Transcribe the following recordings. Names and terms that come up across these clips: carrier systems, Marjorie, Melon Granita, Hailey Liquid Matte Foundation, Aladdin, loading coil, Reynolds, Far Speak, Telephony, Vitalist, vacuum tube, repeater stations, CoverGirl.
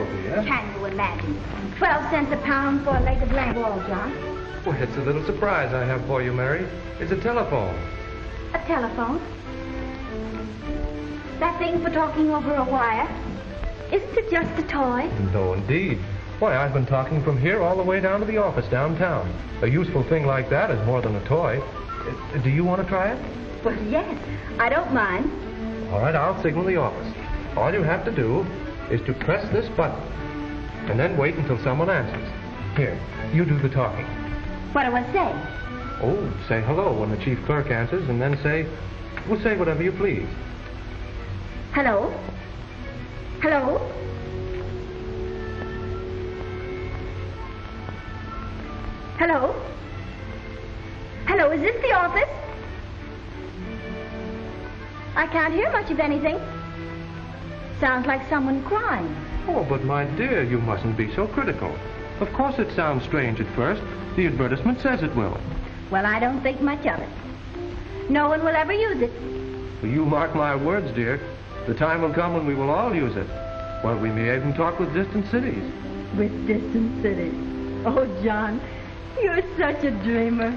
Oh, dear. Can you imagine? 12 cents a pound for a leg of lamb wall, John. Well, it's a little surprise I have for you, Mary. It's a telephone. A telephone? That thing for talking over a wire? Isn't it just a toy? No, indeed. Why, I've been talking from here all the way down to the office downtown. A useful thing like that is more than a toy. Do you want to try it? Well, yes. I don't mind. All right, I'll signal the office. All you have to do is to press this button and then wait until someone answers. Here, you do the talking. What do I say? Oh, say hello when the chief clerk answers and then say, well, say whatever you please. Hello? Hello? Hello? Hello, is this the office? I can't hear much of anything. Sounds like someone crying. Oh, but my dear, you mustn't be so critical. Of course it sounds strange at first. The advertisement says it will. Well, I don't think much of it. No one will ever use it. Well, you mark my words, dear. The time will come when we will all use it. Well, we may even talk with distant cities. With distant cities. Oh, John. You're such a dreamer.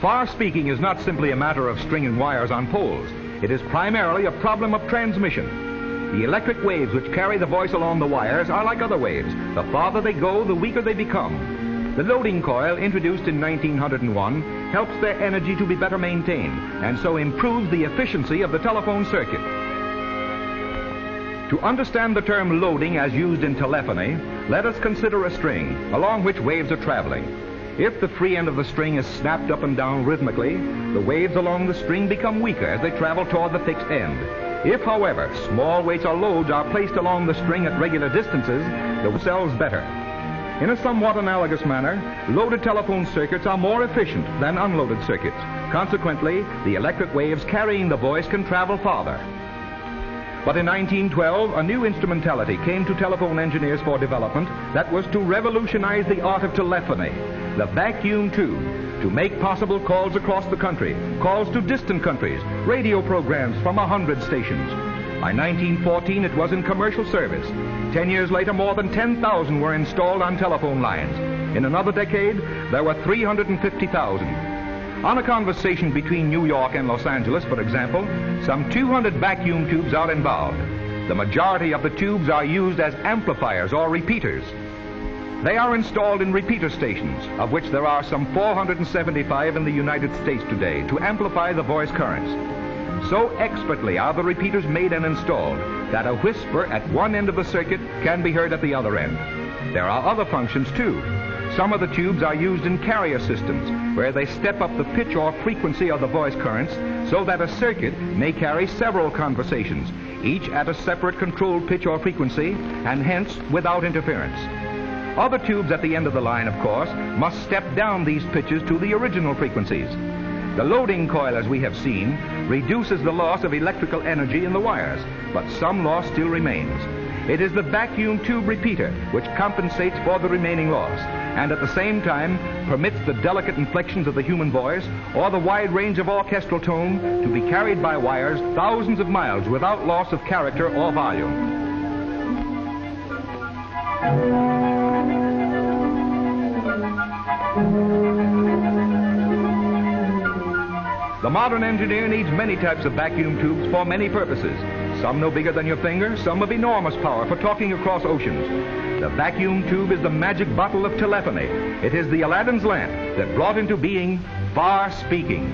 Far speaking is not simply a matter of string and wires on poles. It is primarily a problem of transmission. The electric waves which carry the voice along the wires are like other waves. The farther they go, the weaker they become. The loading coil, introduced in 1901, helps their energy to be better maintained and so improves the efficiency of the telephone circuit. To understand the term loading as used in telephony, let us consider a string along which waves are traveling. If the free end of the string is snapped up and down rhythmically, the waves along the string become weaker as they travel toward the fixed end. If, however, small weights or loads are placed along the string at regular distances, the waves sells better. In a somewhat analogous manner, loaded telephone circuits are more efficient than unloaded circuits. Consequently, the electric waves carrying the voice can travel farther. But in 1912, a new instrumentality came to telephone engineers for development that was to revolutionize the art of telephony, the vacuum tube, to make possible calls across the country, calls to distant countries, radio programs from 100 stations. By 1914, it was in commercial service. 10 years later, more than 10,000 were installed on telephone lines. In another decade, there were 350,000. On a conversation between New York and Los Angeles, for example, some 200 vacuum tubes are involved. The majority of the tubes are used as amplifiers or repeaters. They are installed in repeater stations, of which there are some 475 in the United States today, to amplify the voice currents. So expertly are the repeaters made and installed that a whisper at one end of the circuit can be heard at the other end. There are other functions too. Some of the tubes are used in carrier systems, where they step up the pitch or frequency of the voice currents so that a circuit may carry several conversations, each at a separate controlled pitch or frequency, and hence without interference. Other tubes at the end of the line, of course, must step down these pitches to the original frequencies. The loading coil, as we have seen, reduces the loss of electrical energy in the wires, but some loss still remains. It is the vacuum tube repeater which compensates for the remaining loss, and at the same time permits the delicate inflections of the human voice or the wide range of orchestral tone to be carried by wires thousands of miles without loss of character or volume. The modern engineer needs many types of vacuum tubes for many purposes. Some no bigger than your finger, some of enormous power for talking across oceans. The vacuum tube is the magic bottle of telephony. It is the Aladdin's lamp that brought into being far speaking.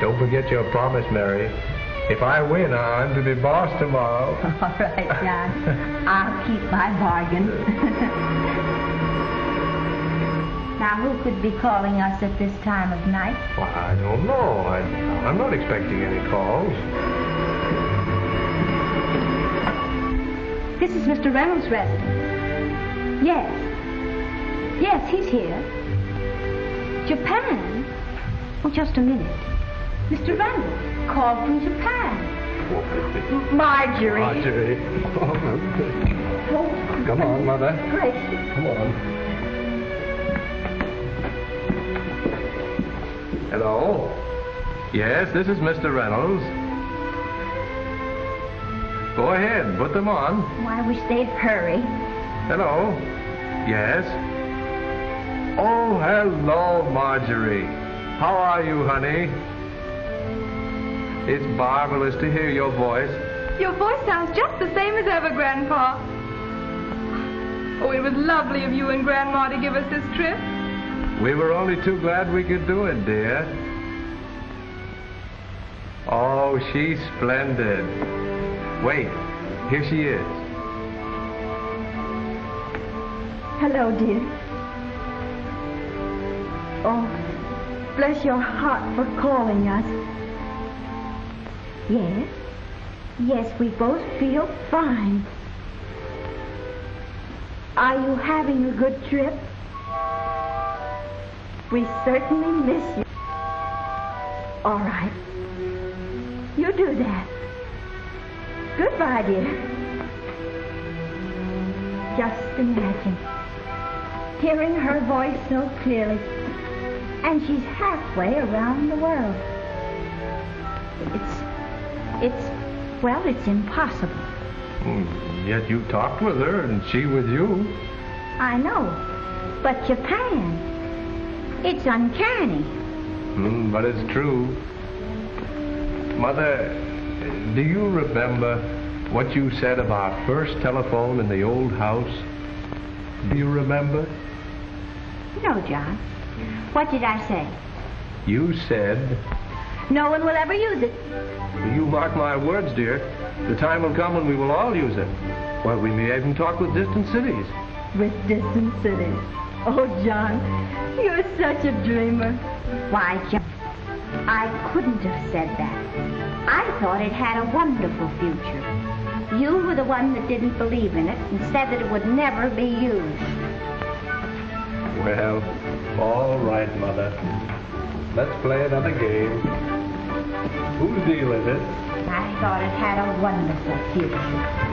Don't forget your promise, Mary. If I win, I'm to be boss tomorrow. All right, John. I'll keep my bargain. Now, who could be calling us at this time of night? Well, I don't know. I'm not expecting any calls. This is Mr. Reynolds' residence. Yes. Yes, he's here. Japan? Well, just a minute. Mr. Reynolds called from Japan. Marjorie. Marjorie. Oh, come on, Mother. Gracious. Come on. Hello? Yes, this is Mr. Reynolds. Go ahead, put them on. Oh, I wish they'd hurry. Hello? Yes? Oh, hello, Marjorie. How are you, honey? It's marvelous to hear your voice. Your voice sounds just the same as ever, Grandpa. Oh, it was lovely of you and Grandma to give us this trip. We were only too glad we could do it, dear. Oh, she's splendid. Wait, here she is. Hello, dear. Oh, bless your heart for calling us. Yes. Yes, we both feel fine. Are you having a good trip? We certainly miss you. All right. You do that. Goodbye, dear. Just imagine hearing her voice so clearly. And she's halfway around the world. Well, it's impossible. Yet you talked with her and she with you. I know, but Japan, it's uncanny. But it's true. Mother, do you remember what you said of our first telephone in the old house? Do you remember? No, John. What did I say? You said... no one will ever use it. You mark my words, dear. The time will come when we will all use it. Well, we may even talk with distant cities. With distant cities. Oh, John, you're such a dreamer. Why, John, I couldn't have said that. I thought it had a wonderful future. You were the one that didn't believe in it and said that it would never be used. Well, all right, Mother. Let's play another game. Whose deal is it? I thought it had a wonderful future.